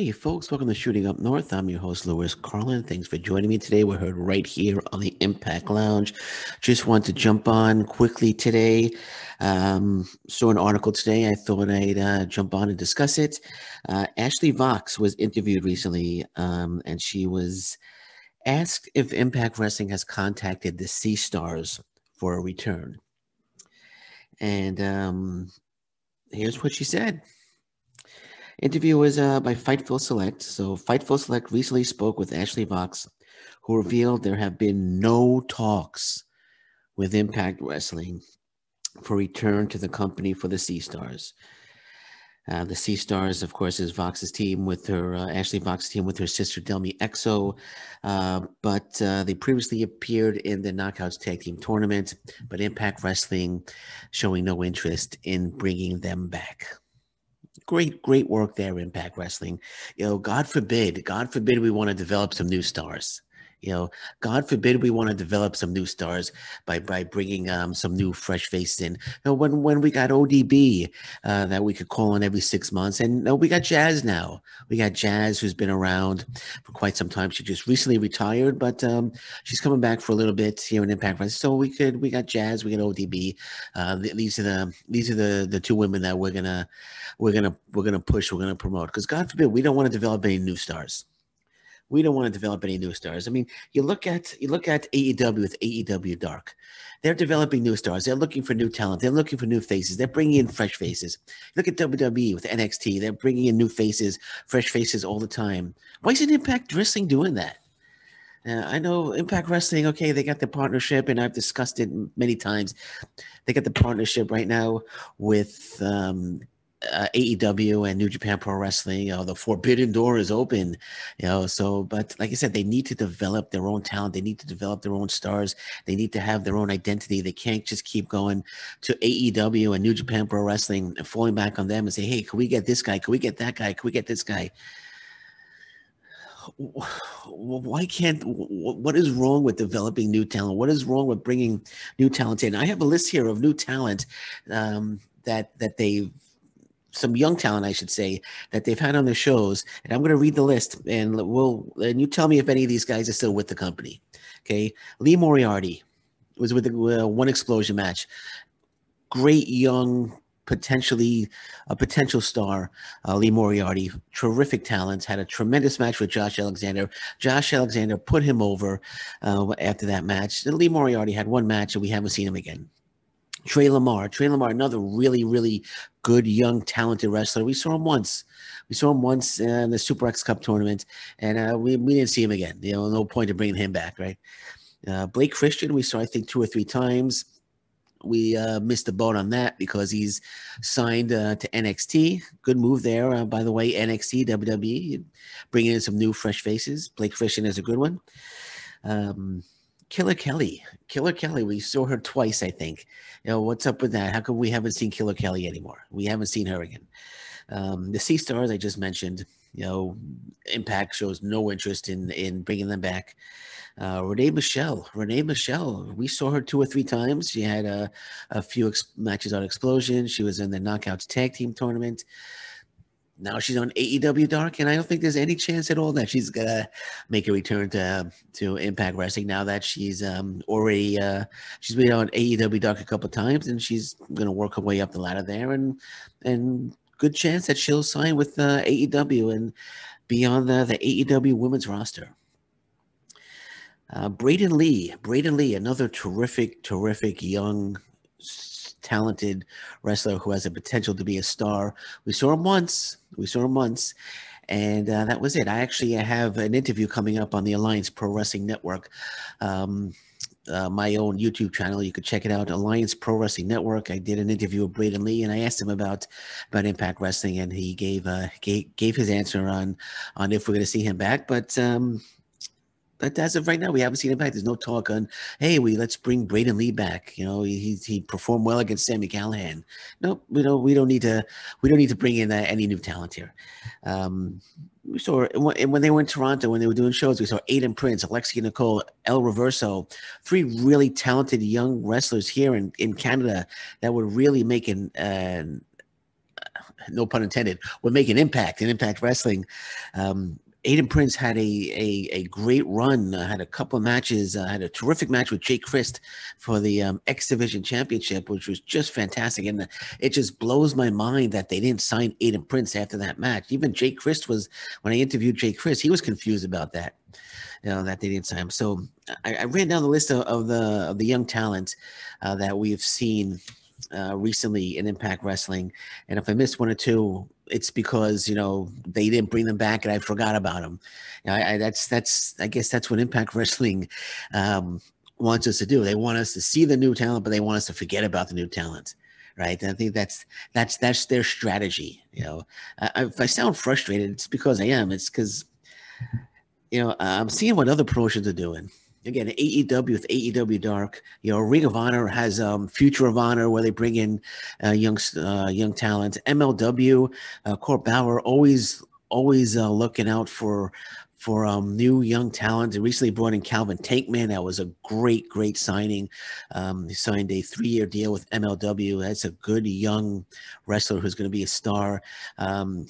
Hey folks, welcome to Shooting Up North. I'm your host, Lewis Carlin. Thanks for joining me today. We're heard right here on the Impact Lounge. Just want to jump on quickly today. Saw an article today. I thought I'd jump on and discuss it. Ashley Vox was interviewed recently, and she was asked if Impact Wrestling has contacted the Sea Stars for a return. And here's what she said. Interview was by Fightful Select. So Fightful Select recently spoke with Ashley Vox, who revealed there have been no talks with Impact Wrestling for return to the company for the Sea Stars. The Sea Stars, of course, is Vox's team with her, Ashley Vox's team with her sister Delmi Exo, but they previously appeared in the Knockouts Tag Team Tournament, but Impact Wrestling showing no interest in bringing them back. Great work there, Impact Wrestling. You know, God forbid we want to develop some new stars. You know, God forbid we want to develop some new stars by bringing some new fresh faces in. You know, when we got ODB that we could call on every 6 months, and you know, we got Jazz now. We got Jazz, who's been around for quite some time. She just recently retired, but she's coming back for a little bit here in Impact Wrestling. So we got Jazz, we got ODB. These are the two women that we're gonna push. We're gonna promote because God forbid we don't want to develop any new stars. We don't want to develop any new stars. I mean, you look at AEW with AEW Dark. They're developing new stars. They're looking for new talent. They're looking for new faces. They're bringing in fresh faces. Look at WWE with NXT. They're bringing in new faces, fresh faces all the time. Why isn't Impact Wrestling doing that? I know Impact Wrestling, okay, they got the partnership, and I've discussed it many times. They got the partnership right now with AEW and New Japan Pro Wrestling. You know, the forbidden door is open, you know, so, but like I said, they need to develop their own talent. They need to develop their own stars. They need to have their own identity. They can't just keep going to AEW and New Japan Pro Wrestling and falling back on them and say, hey, can we get this guy? Can we get that guy? Can we get this guy? What is wrong with developing new talent? What is wrong with bringing new talent in? I have a list here of new talent that they've, some young talent, I should say, that they've had on their shows. And I'm going to read the list, and you tell me if any of these guys are still with the company. Okay. Lee Moriarty was with the one Explosion match. Great young, potential star, Lee Moriarty. Terrific talent. Had a tremendous match with Josh Alexander. Josh Alexander put him over after that match. Lee Moriarty had one match, and we haven't seen him again. Trey Lamar, another really good, young, talented wrestler. We saw him once in the Super X Cup tournament, and we didn't see him again. You know, no point in bringing him back, right? Blake Christian, we saw, I think, 2 or 3 times. We missed the boat on that because he's signed to NXT. Good move there, by the way, NXT, WWE, bringing in some new, fresh faces. Blake Christian is a good one. Killer Kelly, we saw her twice, I think. You know, what's up with that? How come we haven't seen Killer Kelly anymore? We haven't seen her again. The Sea Stars, I just mentioned, you know, Impact shows no interest in bringing them back. Renee Michelle, we saw her 2 or 3 times. She had a few matches on Explosion. She was in the Knockouts Tag Team Tournament. Now she's on AEW Dark, and I don't think there's any chance at all that she's going to make a return to Impact Wrestling now that she's already she's been on AEW Dark a couple of times, and she's going to work her way up the ladder there, and good chance that she'll sign with AEW and be on the AEW women's roster. Braden Lee, another terrific young, talented wrestler who has the potential to be a star. We saw him once, and that was it. I actually have an interview coming up on the Alliance Pro Wrestling Network, my own YouTube channel. You could check it out, Alliance Pro Wrestling Network. I did an interview with Braden Lee, and I asked him about Impact Wrestling, and he gave his answer on if we're going to see him back, but as of right now, we haven't seen him back. There's no talk on, hey, let's bring Braden Lee back. You know, he performed well against Sammy Callahan. Nope, we don't need to bring in any new talent here. We saw, and when they were in Toronto, when they were doing shows, we saw Aiden Prince, Alexia Nicole, El Reverso, 3 really talented young wrestlers here in Canada that would really make an no pun intended, would make an impact in Impact Wrestling. Aiden Prince had a great run, had a couple of matches, had a terrific match with Jay Crist for the X Division Championship, which was just fantastic. And it just blows my mind that they didn't sign Aiden Prince after that match. Even Jay Crist was, when I interviewed Jay Crist, he was confused about that, you know, that they didn't sign him. So I ran down the list of the young talent that we have seen recently in Impact Wrestling. And if I missed one or two, it's because, you know, they didn't bring them back and I forgot about them. You know, I guess that's what Impact Wrestling wants us to do. They want us to see the new talent, but they want us to forget about the new talent, right? And I think that's their strategy. You know, if I sound frustrated, it's because I am. It's because, you know, I'm seeing what other promotions are doing. Again, AEW with AEW Dark, you know, Ring of Honor has Future of Honor where they bring in young talent. MLW, Court Bauer always looking out for new young talent. They recently brought in Calvin Tankman. That was a great signing. He signed a 3-year deal with MLW. That's a good young wrestler who's going to be a star. There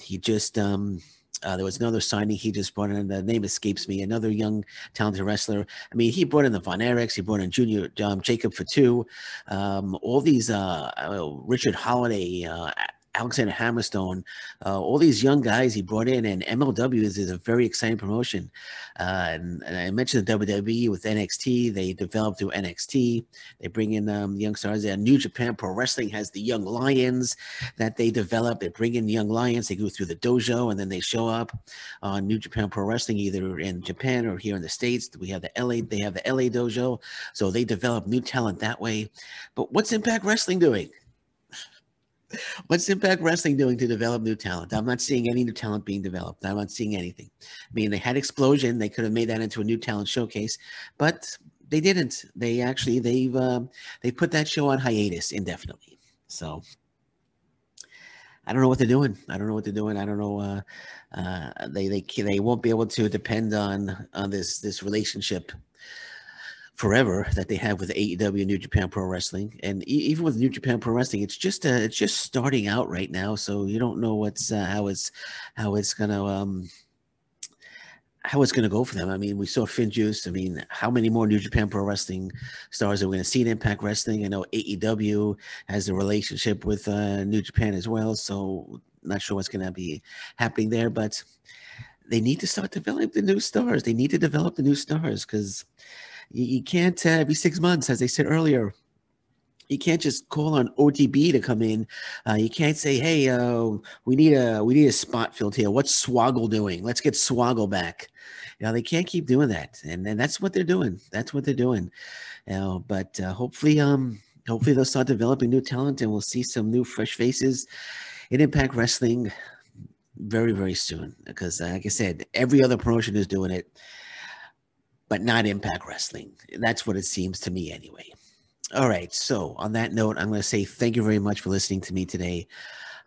was another signing he just brought in. The name escapes me. Another young, talented wrestler. I mean, he brought in the Von Erichs. He brought in Junior Jacob Fatu. All these Richard Holiday, Alexander Hammerstone, all these young guys he brought in. And MLW is a very exciting promotion. And I mentioned the WWE with NXT. They developed through NXT. They bring in young stars. New Japan Pro Wrestling has the Young Lions that they develop. They bring in Young Lions. They go through the dojo, and then they show up on New Japan Pro Wrestling, either in Japan or here in the States. We have the LA. They have the LA dojo. So they develop new talent that way. But what's Impact Wrestling doing? What's Impact Wrestling doing to develop new talent? I'm not seeing any new talent being developed. I'm not seeing anything. I mean, they had Explosion. They could have made that into a new talent showcase, but they didn't. They actually, they put that show on hiatus indefinitely. So I don't know what they're doing. I don't know what they're doing. I don't know. They won't be able to depend on this relationship forever that they have with AEW, New Japan Pro Wrestling, and even with New Japan Pro Wrestling, it's just starting out right now. So you don't know what's how it's gonna go for them. I mean, we saw Finn Juice. I mean, how many more New Japan Pro Wrestling stars are we gonna see in Impact Wrestling? I know AEW has a relationship with New Japan as well, so not sure what's gonna be happening there, but they need to start developing the new stars. They need to develop the new stars because you can't, every 6 months, as I said earlier, you can't just call on ODB to come in. You can't say, hey, we need a spot filled here. What's Swoggle doing? Let's get Swoggle back. You know, they can't keep doing that. And that's what they're doing. That's what they're doing. You know, but hopefully they'll start developing new talent and we'll see some new fresh faces in Impact Wrestling very, very soon. Because like I said, every other promotion is doing it, but not Impact Wrestling. That's what it seems to me anyway. All right, so on that note, I'm going to say thank you very much for listening to me today.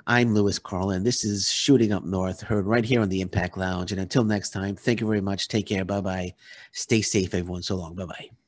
I'm Lewis Carlin. This is Shooting Up North, heard right here on the Impact Lounge. And until next time, thank you very much. Take care. Bye-bye. Stay safe, everyone. So long. Bye-bye.